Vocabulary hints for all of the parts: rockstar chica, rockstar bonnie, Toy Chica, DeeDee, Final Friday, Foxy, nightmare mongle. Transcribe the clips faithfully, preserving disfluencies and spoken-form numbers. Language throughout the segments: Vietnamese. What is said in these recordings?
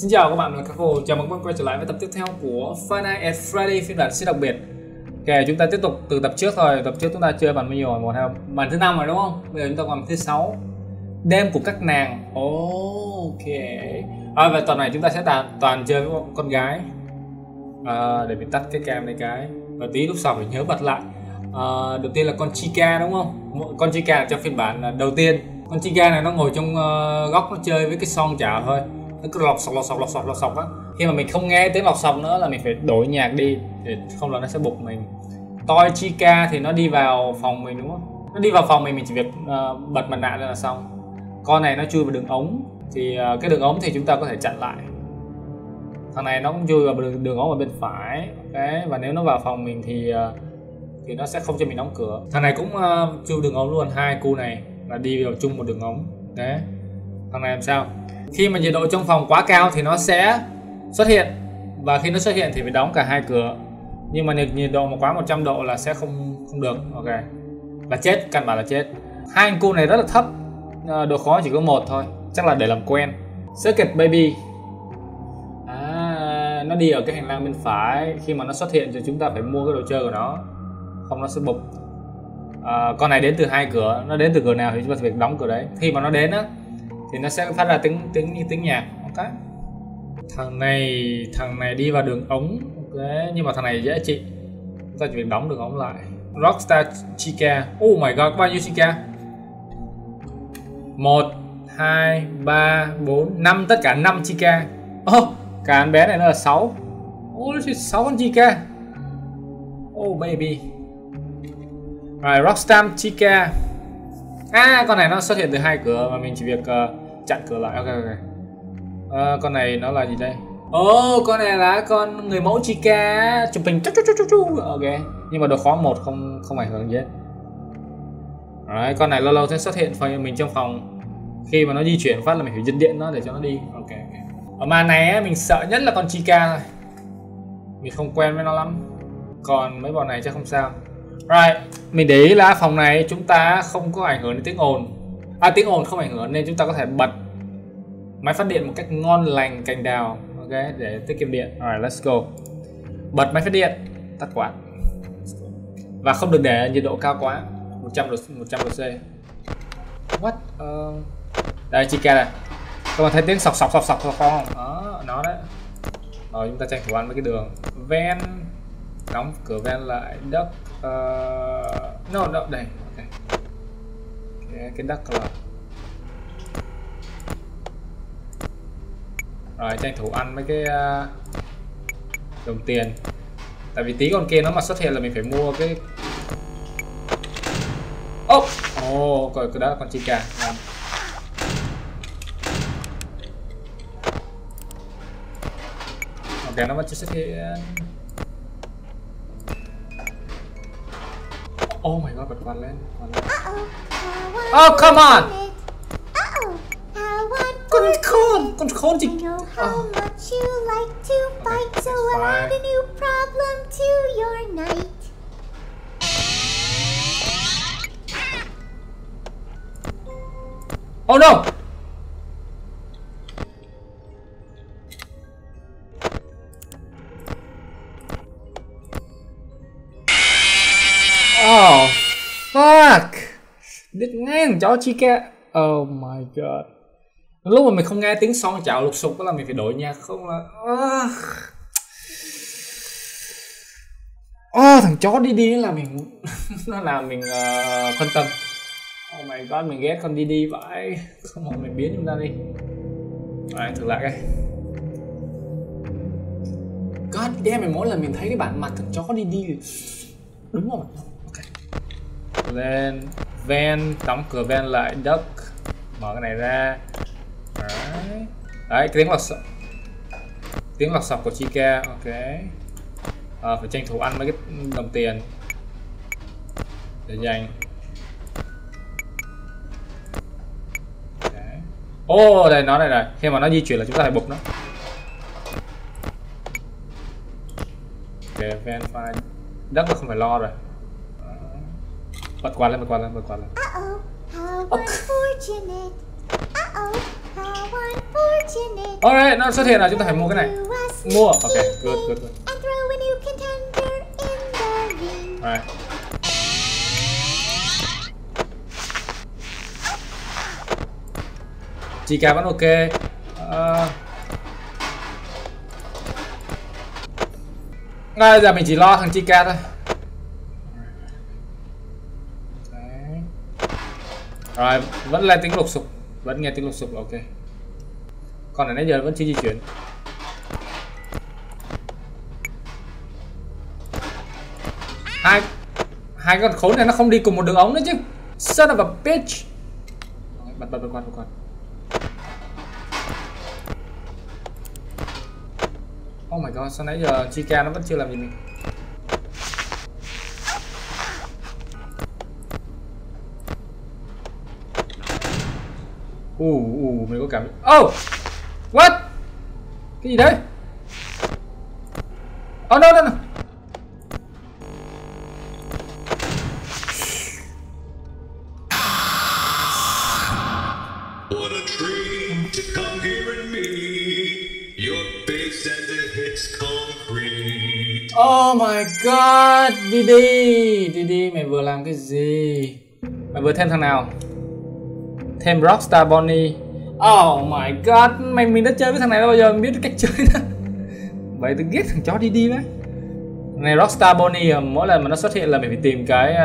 Xin chào các bạn, mình là Cargo. Chào mừng các bạn quay trở lại với tập tiếp theo của Final Friday phiên bản siêu đặc biệt. Ok, chúng ta tiếp tục từ tập trước thôi. Tập trước chúng ta chơi bản nhiều một theo bản thứ năm rồi đúng không? Bây giờ chúng ta còn thứ sáu, đêm của các nàng. Ok. À, và tuần này chúng ta sẽ toàn toàn chơi với con gái. À, để mình tắt cái cam này cái. Và tí lúc sau mình nhớ bật lại. À, đầu tiên là con Chica đúng không? Con Chica trong phiên bản đầu tiên. Con Chica này nó ngồi trong uh, góc nó chơi với cái son chảo thôi. Nó cứ lọc sọc lọc sọc lọc sọc lọc sọc á. Khi mà mình không nghe tiếng lọc sọc nữa là mình phải đổi nhạc đi, để không là nó sẽ bục mình. Toy Chica thì nó đi vào phòng mình đúng không? Nó đi vào phòng mình mình chỉ việc uh, bật mặt nạ ra là xong. Con này nó chui vào đường ống. Thì uh, cái đường ống thì chúng ta có thể chặn lại. Thằng này nó cũng chui vào đường, đường ống ở bên phải. Okay. Và nếu nó vào phòng mình thì uh, thì nó sẽ không cho mình đóng cửa. Thằng này cũng uh, chui đường ống luôn. Hai cu này là đi vào chung một đường ống. Đấy. Thằng này làm sao? Khi mà nhiệt độ trong phòng quá cao thì nó sẽ xuất hiện, và khi nó xuất hiện thì phải đóng cả hai cửa. Nhưng mà nhiệt độ mà quá một trăm độ là sẽ không không được. Ok, là chết, căn bản là chết. Hai anh cu này rất là thấp, độ khó chỉ có một thôi, chắc là để làm quen. Circuit Baby, à, nó đi ở cái hành lang bên phải. Khi mà nó xuất hiện thì chúng ta phải mua cái đồ chơi của nó, không nó sẽ bục. À, con này đến từ hai cửa, nó đến từ cửa nào thì chúng ta phải đóng cửa đấy. Khi mà nó đến á thì nó sẽ phát ra tiếng tiếng tiếng nhạc. Ok, thằng này thằng này đi vào đường ống. Ok, nhưng mà thằng này dễ trị, chúng ta chỉ việc đóng đường ống lại. Rockstar Chica, oh my god, bao nhiêu Chica? Một hai ba bốn năm, tất cả năm Chica. Oh, cả anh bé này nó là sáu. Oh, sáu con Chica. Oh baby. Rồi, Rockstar Chica. À, con này nó xuất hiện từ hai cửa và mình chỉ việc uh, chặn cửa lại. Ok, ok. Uh, con này nó là gì đây? Oh, con này là con người mẫu Chica, chụp hình chú chú chú chú. Ok, nhưng mà độ khó một không không ảnh hưởng gì hết. Đấy, con này lâu lâu sẽ xuất hiện phần mình trong phòng. Khi mà nó di chuyển phát là mình phải giật điện nó để cho nó đi. Ok, okay. Ở màn này ấy, mình sợ nhất là con Chica thôi. Mình không quen với nó lắm. Còn mấy bọn này chắc không sao. Right, mình để ý là phòng này chúng ta không có ảnh hưởng đến tiếng ồn. À, tiếng ồn không ảnh hưởng nên chúng ta có thể bật máy phát điện một cách ngon lành cành đào. Ok, để tiết kiệm điện. Alright, let's go. Bật máy phát điện, tắt quạt. Và không được để nhiệt độ cao quá, một trăm độ C. What? Uh... Đây, Chica này. Các bạn thấy tiếng sọc sọc sọc sọc sọc không? Đó, nó đấy. Rồi, chúng ta tranh thủ ăn với cái đường. Ven, đóng cửa ven lại, đất. Uh, no, no, đây, okay. Okay, cái đất là. Rồi, tranh thủ ăn mấy cái uh, đồng tiền. Tại vì tí con kia nó mà xuất hiện là mình phải mua cái. Oh, oh, coi cái đó là con Chica. Làm. Ok, nó vẫn chưa xuất hiện. Oh my god, bật quạt lên. Oh, come on. Con khốn, con khốn gì? Oh no. Oh fuck. Đứt ngang chó Chica. Oh my god. Lúc mà mình không nghe tiếng son chảo lục sục đó là mình phải đổi nhạc không là. Oh, thằng chó DeeDee là mình nó làm mình uh, phân tâm. Oh my god, mình ghét con DeeDee vậy. Không mà mình biến chúng ta đi. Rồi, thử lại cái. God damn, mỗi lần mình thấy cái bản mặt thằng chó DeeDee đúng rồi. Lên ven, đóng cửa ven lại, duck, mở cái này ra. Đấy, đấy tiếng lọc sọc, tiếng lọc sọc của Chica. Ok, à, phải tranh thủ ăn mấy cái đồng tiền để dành. Ô, oh, đây nó đây này. Khi mà nó di chuyển là chúng ta phải bục nó. Ok, ven fine, duck là không phải lo rồi. Bật quạt lên, bật quạt lên, bật quạt lên. Uh-oh, how unfortunate. Uh-oh. Alright, nào xuất hiện là chúng ta phải mua cái này. Mua, ok, good, good, good. Alright. Chica vẫn ok. Uh... Ngay giờ mình chỉ lo thằng Chica thôi. Rồi, vẫn là tiếng lục sục, vẫn nghe tiếng lục sục, ok. Con này nãy giờ vẫn chưa di chuyển. Hai hai con khốn này nó không đi cùng một đường ống nữa chứ. Son of a bitch. Bật bật bật con bật con. Oh my god, sao nãy giờ Chica nó vẫn chưa làm gì mình. Ồ, uh, uh, mình có cảm giác... Oh! What? Cái gì đấy? Oh no no no! What a dream to come here and meet your face as it hits concrete. Oh my god! DeeDee! DeeDee, mày vừa làm cái gì? Mày vừa thêm thằng nào? Thêm Rockstar Bonnie. Oh my god, mày mình đã chơi với thằng này bao giờ, mình biết cách chơi đó. Vậy tôi ghét thằng chó DeeDee đấy. Này Rockstar Bonnie, mỗi lần mà nó xuất hiện là mình phải tìm cái uh...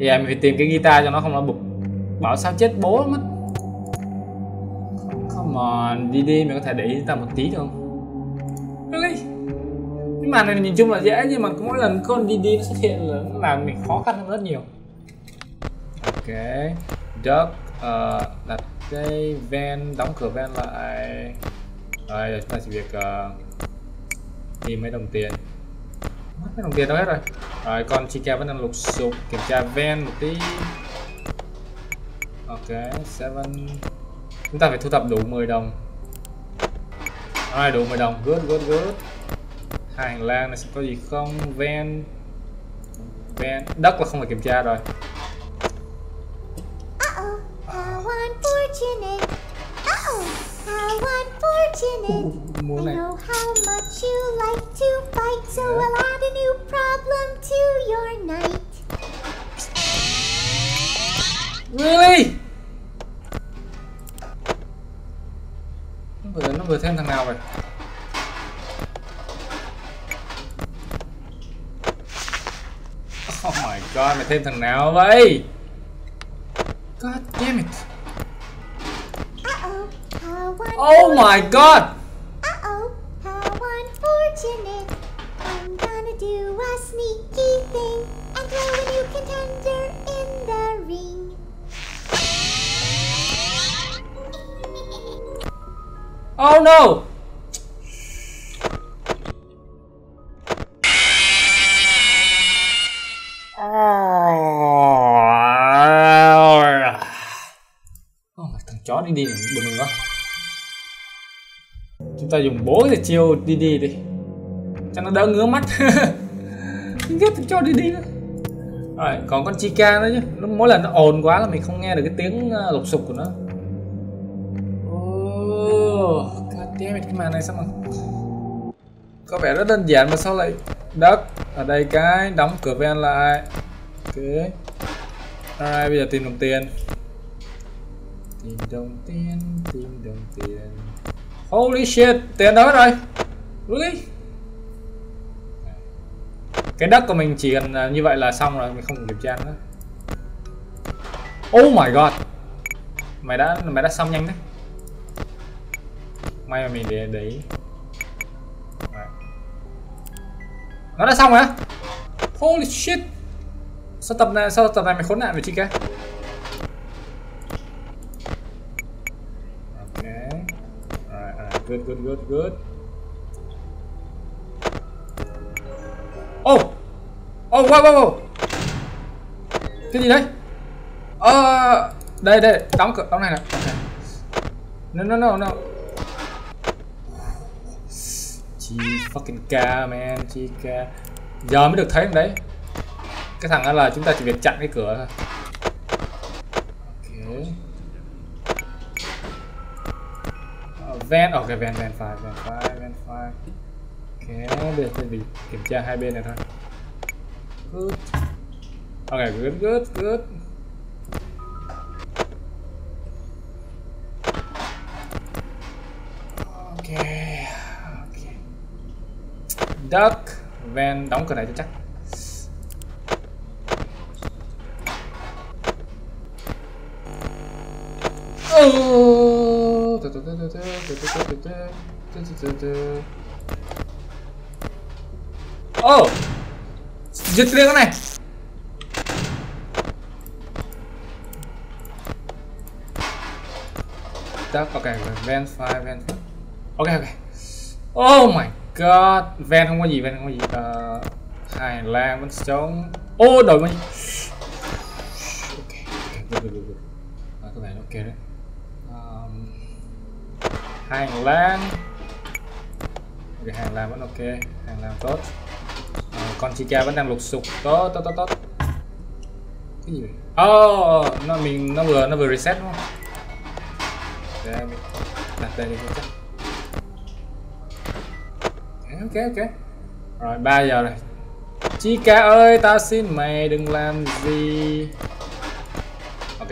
yeah, mình phải tìm cái guitar cho nó không nó bục. Bảo sao chết bố mất. Come on, DeeDee, mày có thể để ý ta một tí được không? Really? Nhưng mà này mình nhìn chung là dễ, nhưng mà mỗi lần con DeeDee nó xuất hiện là nó làm mình khó khăn hơn rất nhiều. Ok. Duck. Uh, đặt cái van, đóng cửa van lại. Rồi chúng ta chỉ việc uh, tìm mấy đồng tiền. Mất mấy đồng tiền đâu hết rồi. Rồi con Chica vẫn đang lục sục kiểm tra van một tí. Ok, seven. Chúng ta phải thu thập đủ mười đồng. Rồi đủ mười đồng, good, good, good. Hai hành lang này sẽ có gì không? Van. Van, đất là không phải kiểm tra rồi. Muốn này. Really? Nó vừa, nó vừa thêm thằng nào vậy? Oh my god, mày thêm thằng nào vậy? God damn it. Oh my god. Uh-oh, how unfortunate. I'm gonna do a sneaky thing and throw a new contender in the ring. Oh no. Chó đi đi bực mình quá. Chúng ta dùng bố để chiêu đi đi đi cho nó đỡ ngứa mắt. Mình ghét thằng chó đi đi nữa. Rồi còn con Chica nữa chứ, nó mỗi lần nó ồn quá là mình không nghe được cái tiếng lục sục của nó. Oh, god damn it, cái màn này sao mà có vẻ rất đơn giản mà sao lại đất ở đây, cái đóng cửa van lại. Ok, alright, bây giờ tìm đồng tiền. Tìm đồng tiền, tìm đồng tiền. Holy shit, tiền đó rồi. Really? Cái đất của mình chỉ cần như vậy là xong rồi, mình không cần kiểm tra nữa. Oh my god. Mày đã mày đã xong nhanh đấy. May mà mình để để ý. Nó đã xong rồi á? Holy shit. Sao tập này, sao tập này mày khốn nạn vậy Chica? Good, good, good, good. Oh! Oh, wow, wow, wow. Cái gì đấy? Ờ... Uh, đây, đây, đóng cửa, đóng này nè. No, no, no, no. Chi fucking ca, man, Chica. Giờ mới được thấy thằng đấy. Cái thằng đó là chúng ta chỉ việc chặn cái cửa thôi. Ok. Vent, ok, vent, vent file, vent file, vent file. Ok, bây giờ sẽ bị kiểm tra hai bên này thôi. Good. Ok, good, good, good. Ok, ok. Duck, vent, đóng cửa này cho chắc. Oh, ta ta ta ta ta ta ta ta ta ta. Oh, giật liền cái này. Tắt, ok, vent file, vent. Ok, ok. Oh my god, vent không có gì, vent không có gì. Uh, hai lan vẫn trống. Oh, đổi mình. Ok, được được được. À, cái này ok đấy. Um, hàng lan, okay, hàng lan vẫn ok, hàng lan tốt. Uh, con Chica vẫn đang lục sục, tốt tốt tốt tốt. Cái gì vậy? Oh, nó mình nó vừa nó vừa reset đúng không? Để mình đặt đây đi cho chắc. Ok ok. Rồi ba giờ rồi. Chica ơi, ta xin mày đừng làm gì. Ok.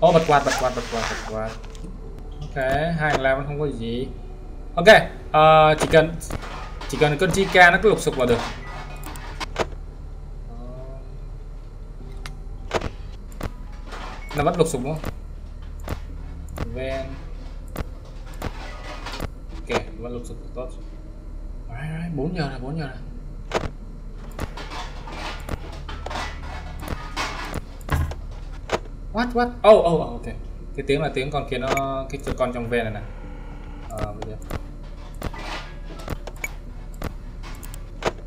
Ô, oh, bật quạt, bật quạt, bật quạt, bật quạt. Ok, hàng làm không có gì. Ok, uh, chỉ cần chỉ cần con Chica nó cứ lục sục vào được. Nó bắt lục sục đúng không? Ven. Ok, vẫn lục sục tốt. Alright, alright, bốn giờ rồi, bốn giờ rồi. What what? Oh oh oh, ok. Cái tiếng là tiếng con kia nó cái con trong ven này nè. Ờ bây giờ.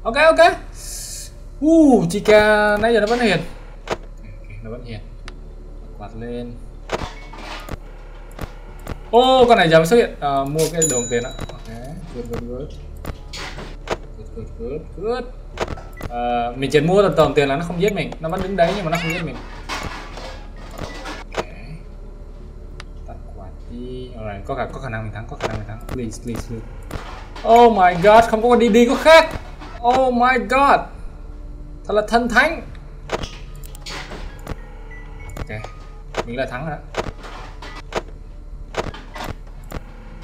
Ok ok. Uh, Chica nãy giờ nó vẫn hiền. Okay, nó vẫn hiền. Quạt lên. Ô, oh, con này giờ mới xuất hiện. À, mua cái đồng tiền đó. Ok, good good good. Good good good. Good. À, mình chỉ mua đồng tiền là nó không giết mình, nó vẫn đứng đấy nhưng mà nó không giết mình. Alright, có, có khả năng mình thắng, có khả năng mình thắng. Please, please, please. Oh my god, không có con DeeDee có khác. Oh my god, thật là thần thánh. Ok, mình là thắng rồi đó.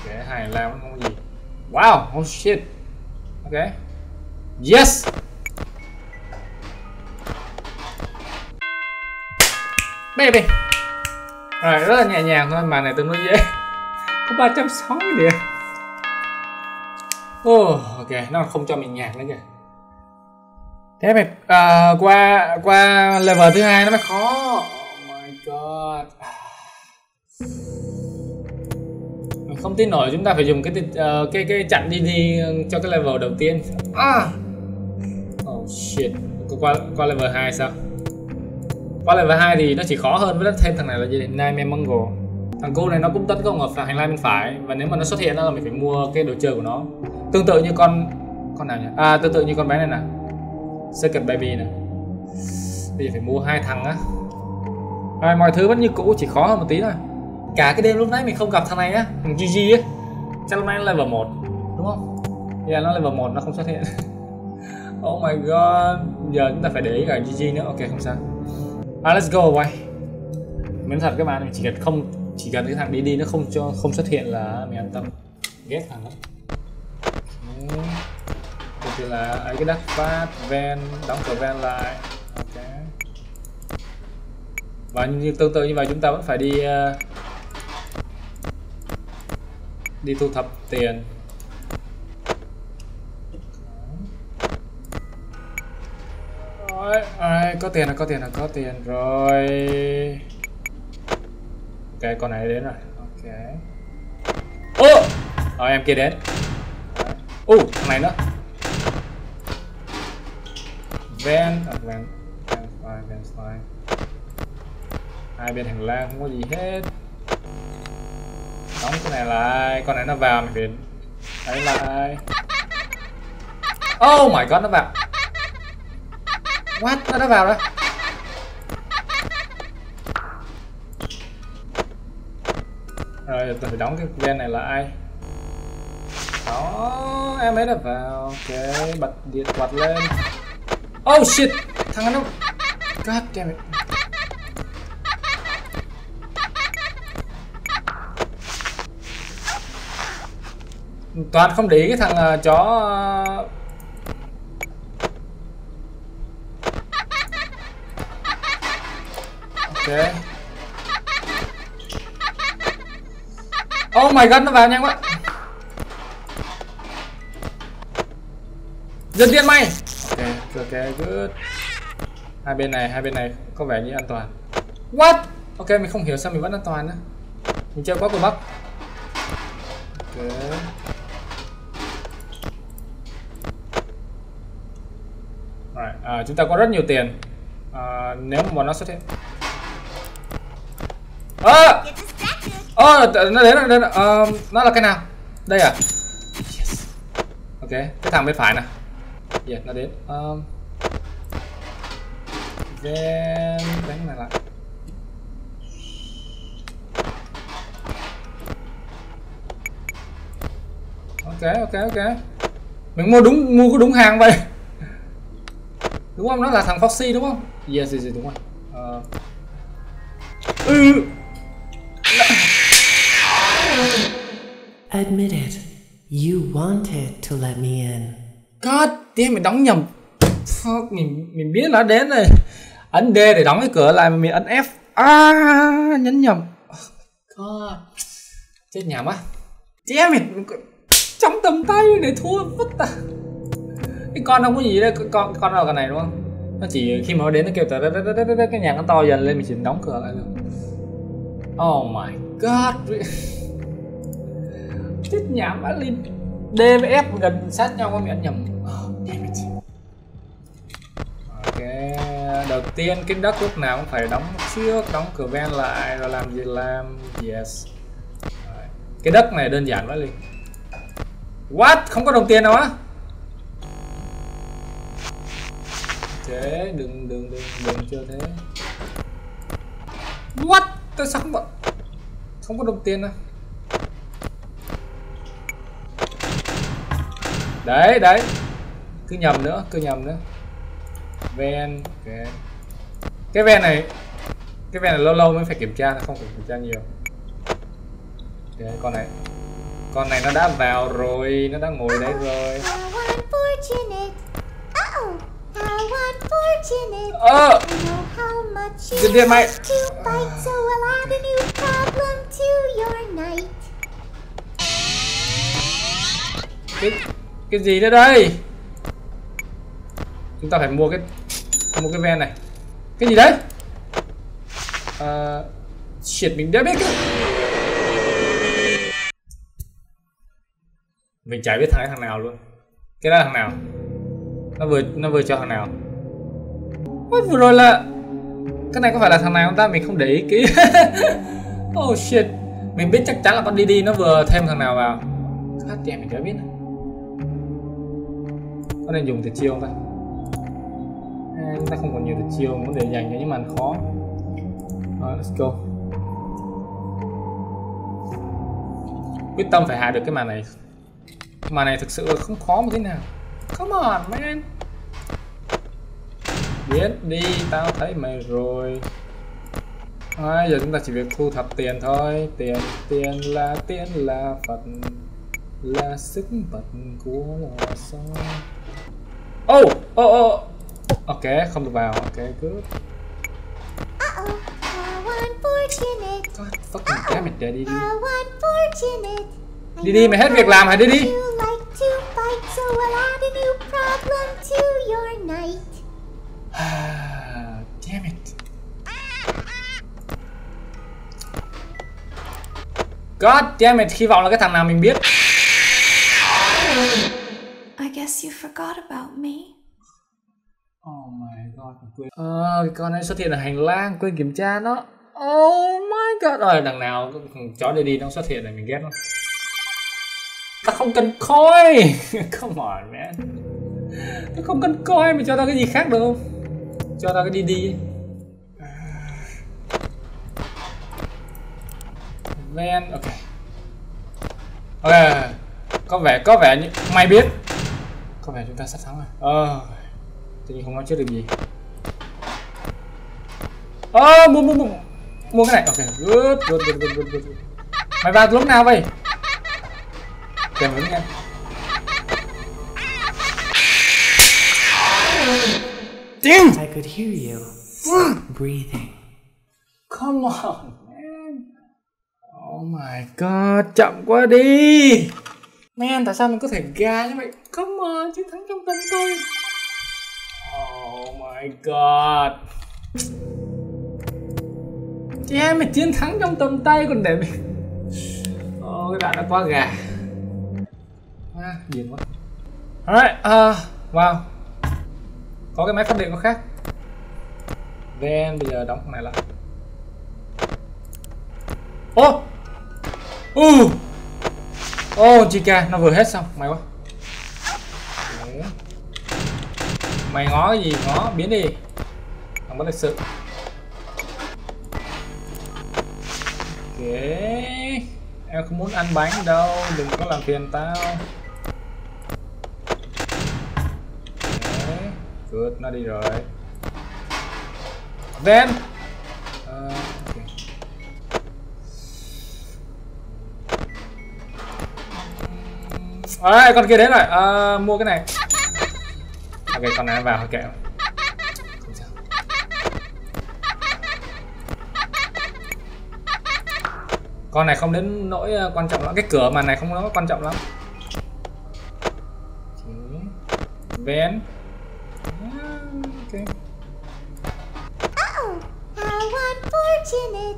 Ok, hai làm vẫn không có gì. Wow, oh shit. Ok. Yes. Baby. Alright, rất là nhẹ nhàng thôi, màn này tương đối dễ. Có ba trăm sáu mươi điểm. Oh, ok, nó không cho mình nhạc nữa kìa. Thế mà uh, qua qua level thứ hai nó mới khó. Oh my god. Mình không tin nổi chúng ta phải dùng cái uh, cái cái chặn đi đi cho cái level đầu tiên. Ah. Oh shit. Qua qua level hai sao? Qua level hai thì nó chỉ khó hơn với thêm thằng này là gì? Nightmare Mongle. Thằng cô này nó cũng tấn công ở hành lang bên phải và nếu mà nó xuất hiện đó là mình phải mua cái đồ chơi của nó, tương tự như con con nào nhỉ? À, tương tự như con bé này nè, Second Baby nè. Bây giờ phải mua hai thằng á. Rồi, mọi thứ vẫn như cũ, chỉ khó hơn một tí thôi. Cả cái đêm lúc nãy mình không gặp thằng này á, thằng giê giê á, chắc lúc nãy nó level một đúng không? Bây giờ nó level một nó không xuất hiện. Oh my god, giờ chúng ta phải để ý cả giê giê nữa. Ok, không sao. À, let's go boy. Mình thật các bạn, mình chỉ cần không chỉ cần cái thằng đi đi nó không cho không xuất hiện là mình an tâm. Ghét thằng đó. Thì okay. Là ấy cái đắt phát ven, đóng cửa ven lại. Ok. Và như tương tự như vậy chúng ta vẫn phải đi uh, đi thu thập tiền. Rồi, ai có tiền là có tiền là có tiền rồi. Ok, con này đến rồi. Ok. Ô! Oh! Rồi, em kia đến. Ô, uh, thằng này nữa. Van, uh, van, van fly, van fly. Hai bên hành lang không có gì hết. Đóng cái này lại, con này nó vào mình phải đấy lại. Oh my god, nó vào. What? Nó đã vào rồi. Rồi mình phải đóng cái ven này lại. Đó, em ấy đã vào. Ok, bật điện quạt lên. Oh shit, thằng nó. God damn it. Toàn không để ý cái thằng uh, chó uh... Ok. Oh my god, nó vào nhanh quá. Dừng điện mày. Ok, ok, good. Hai bên này, hai bên này có vẻ như an toàn. What? Ok, mình không hiểu sao mình vẫn an toàn nữa. Mình chơi quá của Bắc. Ok. Right. À, chúng ta có rất nhiều tiền. À, nếu mà nó xuất hiện. Ơ! Ơ! Nó đến rồi, đến rồi. À, nó là cái nào? Đây à? Yes. Ok, cái thằng bên phải nè. Yeah, nó đến. Um, then đánh này lại. Ok, ok, ok. Mình mua đúng, mua có đúng hàng vậy. Đúng không? Nó là thằng Foxy đúng không? Yes, yes, yes, đúng rồi. Uh. Ừ. Admit it. You wanted to let me in. God damn, mình đóng nhầm. Fuck, mình mình biết nó đến rồi. Ấn D để đóng cái cửa lại mà mình ấn F. À, nhấn nhầm. God. Chết nhà quá. Damn it. Trong tầm tay để thua vất à. Cái con không có gì đây, con con nào cái này đúng không? Nó chỉ khi mà nó đến nó kêu tới cái nhà nó to dần lên mình chỉ đóng cửa lại được. Oh my god. Chết nhảm bả lên. D với F gần sát nhau có miệng nhầm. Oh, damn it. Ok, đầu tiên cái đất lúc nào cũng phải đóng trước, đóng cửa ven lại rồi làm gì làm. Yes. Rồi. Cái đất này đơn giản quá liền. What? Không có đồng tiền nào á? Thế đừng đừng đừng đừng chơi thế. What? Tôi sao không có không có đồng tiền đâu. Đấy đấy, cứ nhầm nữa, cứ nhầm nữa. Ven, okay. Cái ven này, cái ven này lâu lâu mới phải kiểm tra, không phải kiểm tra nhiều. Đấy, con này, con này nó đã vào rồi, nó đã ngồi đấy rồi. Ờ. Dừng điện mày. Cái, cái gì nữa đây? Chúng ta phải mua cái mua cái ven này. Cái gì đấy? Uh, shit, mình đã biết. Cái... Mình chả biết thằng thằng nào luôn. Cái đó là thằng nào? Nó vừa nó vừa cho thằng nào? What, vừa rồi là cái này có phải là thằng này không ta? Mình không để ý kỹ. Oh shit, mình biết chắc chắn là con DeeDee nó vừa thêm thằng nào vào. Hát chè mình đã biết. Có nên dùng tuyệt chiêu không ta? À, chúng ta không còn nhiều tuyệt chiêu muốn để dành cho những màn khó. Rồi, let's go. Quyết tâm phải hạ được cái màn này. Màn này thực sự là không khó một thế nào. Come on man. Biết đi, tao thấy mày rồi. À, giờ chúng ta chỉ việc thu thập tiền thôi. Tiền, tiền là tiền là Phật, là sức bật của lò xo. Oh, oh, oh. Ok, không được vào. Ok, good. God fucking damn it, DeeDee. DeeDee, mày hết việc làm hả DeeDee? Damn it. God damn it, hy vọng là cái thằng nào mình biết. I guess you forgot about me. Oh my god, mình quên. Ờ, cái con ấy xuất hiện ở hành lang, quên kiểm tra nó. Oh my god, rồi đằng nào chó DeeDee nó xuất hiện là mình ghét nó. Ta không cần coi. Come on man. Ta không cần coi, mình cho tao cái gì khác được không? Cho tao cái DeeDee. Ven, ok. Ok, có vẻ, có vẻ như may biết. Có vẻ chúng ta sắp thắng rồi. Ờ, tự nhiên không nói trước được gì. Ờ, mua, mua, mua. Mua cái này, ok, good, good, good, good, good, good. Mày vào lúc nào vậy? Kèm hứng nha. Damn! I could hear you breathing. Come on, man. Oh my god, chậm quá đi. Man, tại sao mình có thể ga như vậy? Come on, chiến thắng trong tình tôi. Oh my god. Yeah, mình chiến thắng trong tầm tay còn để mình. Ồ, oh, cái đoạn đã quá gà. À, điên quá. Alright, uh, wow. Có cái máy phát điện có khác. Ven, bây giờ đóng con này lại. Ô oh. Ô uh. oh, Chica, nó vừa hết xong, mày quá. Mày ngó cái gì, ngó, biến đi. Không có lịch sự. Ok, em không muốn ăn bánh đâu, đừng có làm phiền tao. Okay. Good, nó đi rồi. Then uh, okay. À, con kia đến rồi, à, mua cái này. Ok, con này vào, kẹo. Con này không đến nỗi quan trọng lắm, cái cửa màn này không nó quan trọng lắm. Vén. Okay. Oh, I want fortunate.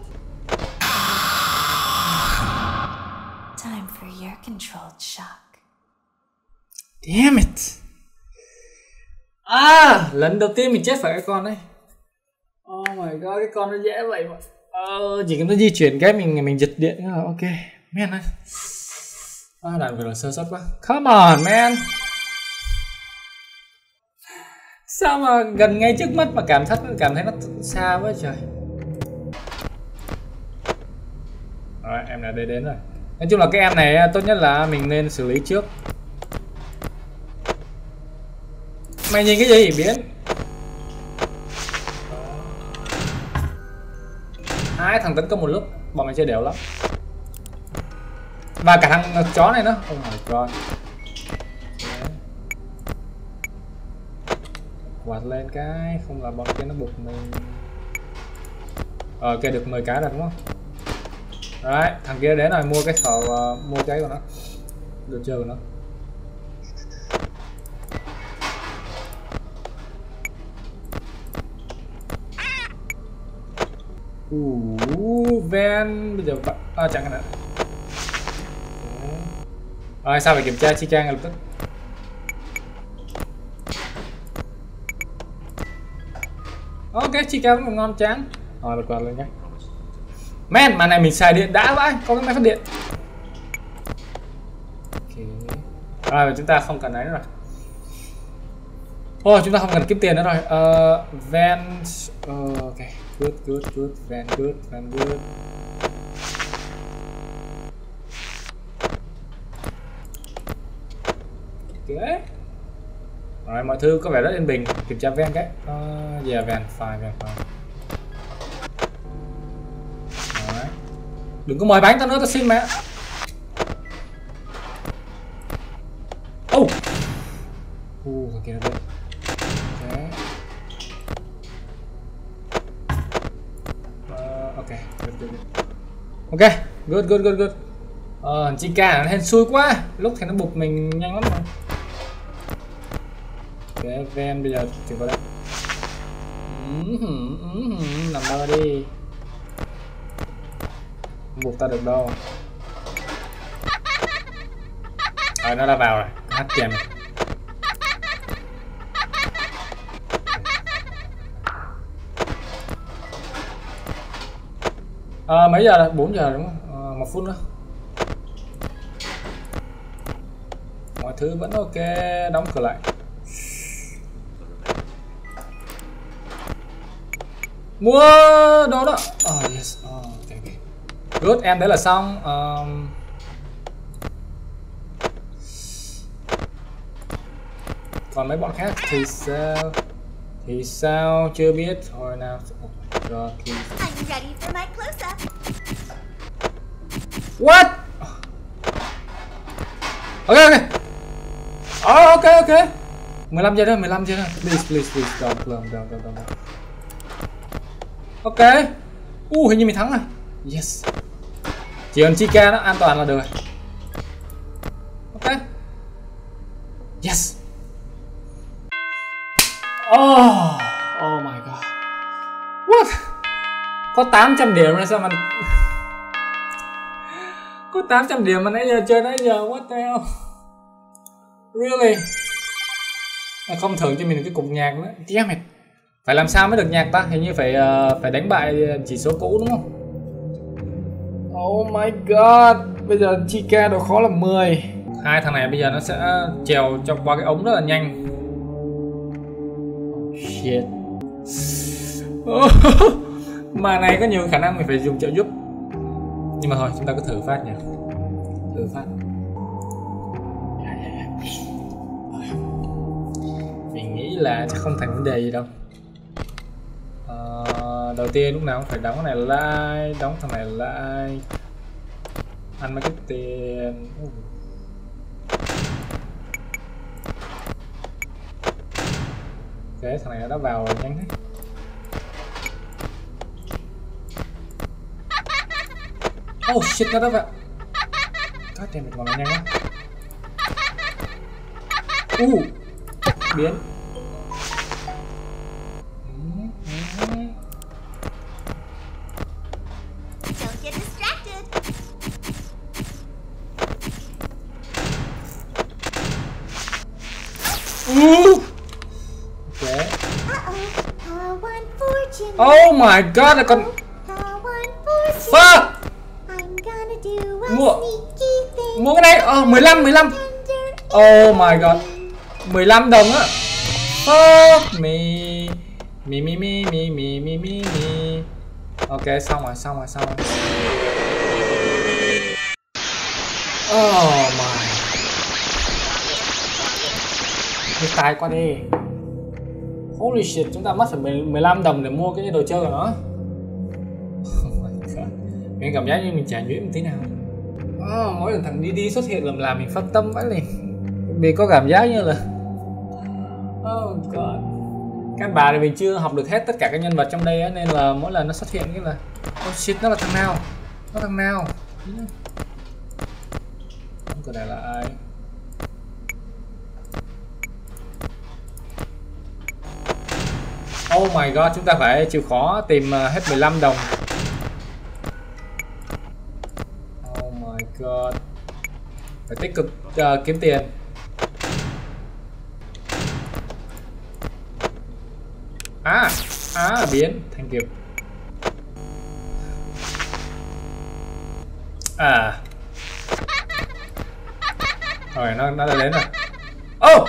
Time for your controlled shock. Damn it. À, lần đầu tiên mình chết phải cái con đấy. Oh my god, cái con nó dễ vậy mà. Ờ, chỉ cần nó di chuyển cái mình mình giật điện là ok. Man ơi. À, đoạn vừa rồi sơ suất quá. Come on man. Sao mà gần ngay trước mắt mà cảm thấy cảm thấy nó xa quá trời. Rồi, em đã đến rồi. Nói chung là cái em này tốt nhất là mình nên xử lý trước. Mày nhìn cái gì biến? Hai thằng tấn công một lúc, bọn mày chơi đều lắm. Và cả thằng chó này nữa. Oh my god. Quạt lên cái, không là bọn kia nó buộc mình. Ờ, kia okay, được mười cái rồi đúng không? Đấy, thằng kia đến rồi, mua cái thỏ, uh, mua cái của nó. Đồ chơi của nó. Uuuu, Ven, bây giờ bạn... À, chẳng hạn nữa. Rồi, sao phải kiểm tra Chica ngay lập tức. Ok, Chica vẫn còn ngon chán. Rồi, bật quạt lên nhé. Man, mà này mình xài điện đã vãi, có cái máy phát điện. Ok. Rồi, chúng ta không cần ấy nữa rồi. Ô, oh, chúng ta không cần kiếm tiền nữa rồi. Ờ, uh, Ven... Uh, ok. Good, good, good, Ven, good, Ven, good. Ok. Rồi, mọi thứ có vẻ rất yên bình. Kiểm tra Ven cái. Uh, yeah, Ven, fine, Ven, fine. Rồi. Đừng có mời bánh tao nữa, tao xin mẹ. Oh! Uh, thằng kia nó đây. Ok, good, good, good, good. Ờ, Chica nó hên xui quá. Lúc thì nó bục mình nhanh lắm rồi. Ok, Ven bây giờ chuyển vào đây. Nằm mơ đi. Không bục ta được đâu. Rồi, nó đã vào rồi, hát kèm này. À, mấy giờ rồi? bốn giờ đúng không? À, một phút nữa. Mọi thứ vẫn ok, đóng cửa lại. Mua đồ đó. Oh yes, oh, okay, okay. Good, em đấy là xong. um... Còn mấy bọn khác thì sao? Thì sao chưa biết. Hồi nào rồi kì. What? Ok ok. Oh, ok ok. mười lăm giây nữa, mười lăm giây nữa. Please please please don't don't don't don't. don't. Ok. U uh, hình như mình thắng rồi. Yes. Chỉ cần Chica nó an toàn là được rồi. Ok. Yes. Oh, oh my god. What? Có tám trăm điểm này sao mà có tám trăm điểm mà nãy giờ chơi nãy giờ. What the hell? Really? Nó không thưởng cho mình cái cục nhạc nữa. Damn it. Phải làm sao mới được nhạc ta? Hình như phải uh, phải đánh bại chỉ số cũ đúng không? Oh my god. Bây giờ Chica độ khó là mười. Hai thằng này bây giờ nó sẽ trèo cho qua cái ống rất là nhanh. Shit. Mà này có nhiều khả năng mình phải dùng trợ giúp. Nhưng mà thôi, chúng ta cứ thử phát nhỉ. Thử phát. Mình nghĩ là chắc không thành vấn đề gì đâu. à, Đầu tiên lúc nào cũng phải đóng cái này lại, đóng thằng này lại. Ăn mấy cái tiền. Thế thằng này đã vào nhanh hết. Oh shit, nó đã vào. Thoát tiền mình còn nhanh quá. Uh, biến. Uh. Oh my god, là con. Fuck. Mua. Mua cái này. Oh, mười lăm, mười lăm. Oh my god. mười lăm đồng á. Fuck me. Mi mi mi mi mi mi mi. Ok, xong rồi, xong rồi, xong rồi. Oh my. Đi tài qua đi. Holy shit, chúng ta mất phải mười lăm đồng để mua cái đồ chơi của nó. Mình cảm giác như mình chả nhuyễn một tí nào. Oh, mỗi lần thằng DeeDee xuất hiện làm làm mình phân tâm vãi liền. Vì có cảm giác như là oh god. Các bà thì mình chưa học được hết tất cả các nhân vật trong đây ấy, nên là mỗi lần nó xuất hiện cái là oh shit, nó là thằng nào? Nó thằng nào? Cái này là ai? Oh my god, chúng ta phải chịu khó tìm hết mười lăm đồng. Oh my god. Phải tích cực uh, kiếm tiền. À, à biến, thank you. À. Rồi nó nó đã đến rồi. Oh.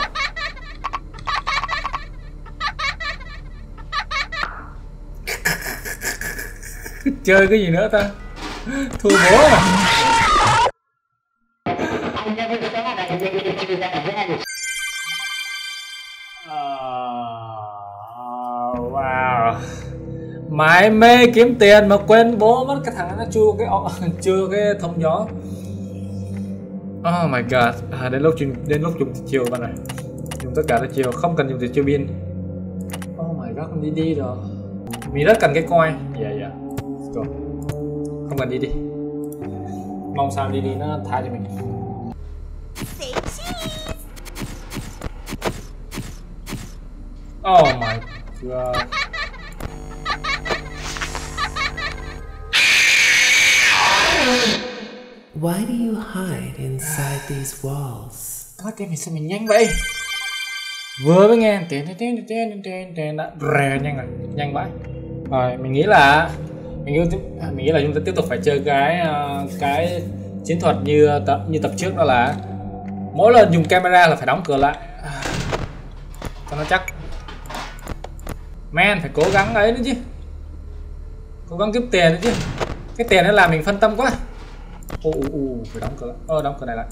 Chơi cái gì nữa ta? Thua bố à? Oh, wow. Mãi mê kiếm tiền mà quên bố mất cái thằng nó chưa cái chưa cái thông gió. Oh my god. À, đến lúc đến lúc dùng chiều bạn này. Dùng tất cả là chiều, không cần dùng chiều pin. Oh my god, con DeeDee rồi. Mình rất cần cái coin. Dạ dạ. Go. Không cần đi đi. Mong sao đi đi nó tha cho mình. Oh my god. Why do you hide inside these walls? Có cái mình sao mình nhanh vậy? Vừa mới nghe tiếng tiếng tiếng tiếng tiếng đã rè nhanh rồi, nhanh vậy. Rồi mình nghĩ là mình nghĩ là chúng ta tiếp tục phải chơi cái cái chiến thuật như tập như tập trước, đó là mỗi lần dùng camera là phải đóng cửa lại cho nó chắc. Man, phải cố gắng ấy nữa chứ, cố gắng kiếm tiền nữa chứ. Cái tiền nó làm mình phân tâm quá. Ô ô ô, phải đóng cửa. Ơ, đóng cửa này lại.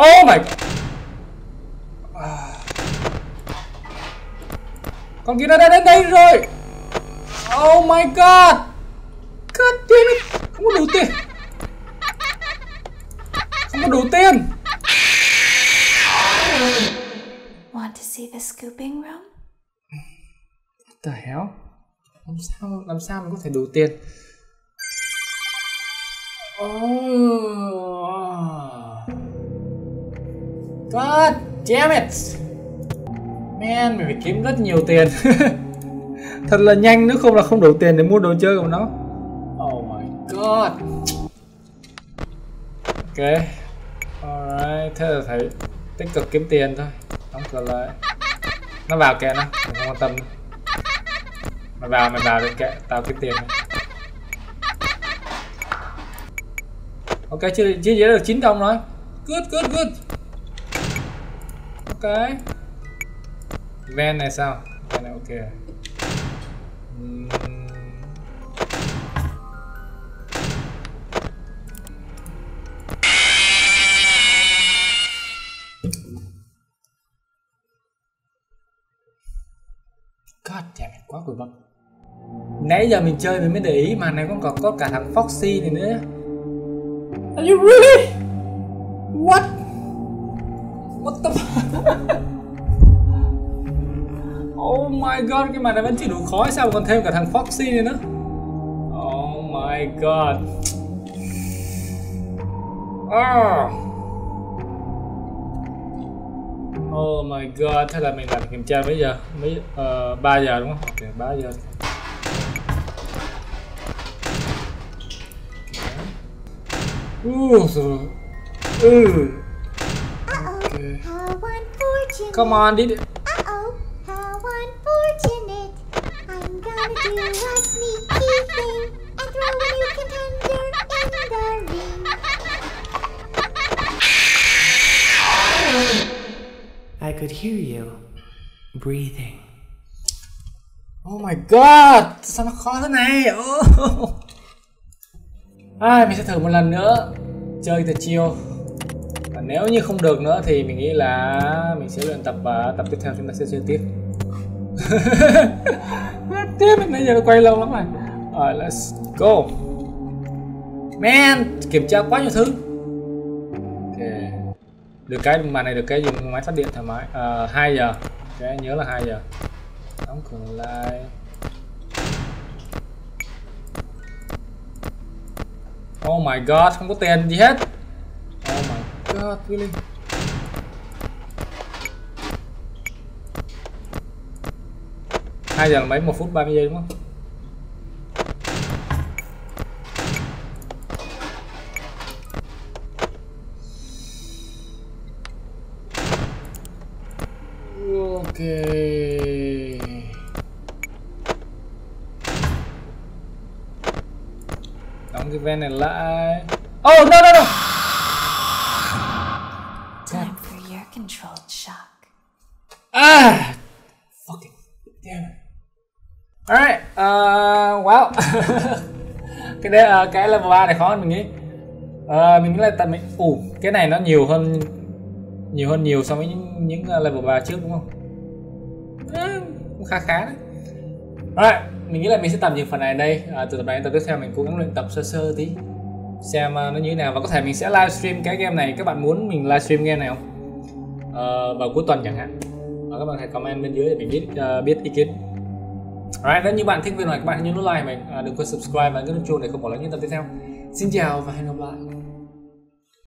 Oh my. Con kia nó đã đến đây rồi. Oh my god. God damn it. Không có đủ tiền. Không có đủ tiền. Want to see the scooping room? What the hell? Làm sao làm sao mình có thể đủ tiền? Oh. God damn it. Man, mình phải kiếm rất nhiều tiền. Thật là nhanh, nếu không là không đủ tiền để mua đồ chơi của nó. Oh my god. Ok. Alright, thế là thấy tích cực kiếm tiền thôi. Đóng cửa lại. Nó vào kìa, nó mình không quan tâm. Mày vào, mày vào đi kệ, tao kiếm tiền này. Ok, chưa chưa dễ được chín đồng rồi. Good, good, good. Ok. Ven này sao? Ven này ok. Uhm. God damn it, quá cùi bậc. Nãy giờ mình chơi mình mới để ý mà này còn có, có cả thằng Foxy này nữa. Are you really? What? What the fuck? Oh my god, cái màn này vẫn chưa đủ khó sao còn thêm cả thằng Foxy này nữa. Oh my god. Oh, oh my god, thế là mình làm kiểm tra mấy giờ? Mấy uh, ba giờ đúng không? Ok, ba giờ. Ooh, ooh. Okay. Come on, DeeDee. Uh-oh, how unfortunate. I'm gonna do a sneaky thing and throw a new contender in the ring. I could hear you breathing. Oh my god, sao nó khó thế này? Oh. À, mình sẽ thử một lần nữa chơi từ chiều, và nếu như không được nữa thì mình nghĩ là mình sẽ luyện tập, và tập tiếp theo chúng ta sẽ chơi tiếp. Tiếp mình nãy giờ quay lâu lắm rồi. Alright, let's go. Man, kiểm tra quá nhiều thứ. Ok, được cái màn này, được cái dùng máy phát điện thoải mái. À, hai giờ, okay, nhớ là hai giờ. Đóng cửa lại. Oh my god, không có tiền gì hết. Oh my god, really? hai giờ là mấy? một phút ba mươi giây đúng không? Ok. Đóng cái van này lại. Oh no no no. Time for your controlled shock. Ah, fucking damn it. Alright, uh, wow. Cái đây uh, cái level ba này khó hơn mình nghĩ. Uh, mình nghĩ là tại mình, ủ uh, cái này nó nhiều hơn, nhiều hơn nhiều so với những, những level ba trước đúng không? Uh, cũng khá khá đấy. Alright. Mình nghĩ là mình sẽ tạm dừng phần này ở đây. À, từ tập này đến tập tiếp theo mình cố gắng luyện tập sơ sơ tí, xem uh, nó như thế nào, và có thể mình sẽ livestream cái game này. Các bạn muốn mình livestream game này không? Uh, vào cuối tuần chẳng hạn. Và các bạn hãy comment bên dưới để mình biết uh, biết ý kiến. Alright, nếu như bạn thích video này các bạn hãy nhấn nút like mình, uh, đừng quên subscribe và nhấn nút chuông để không bỏ lỡ những tập tiếp theo. Xin chào và hẹn gặp lại.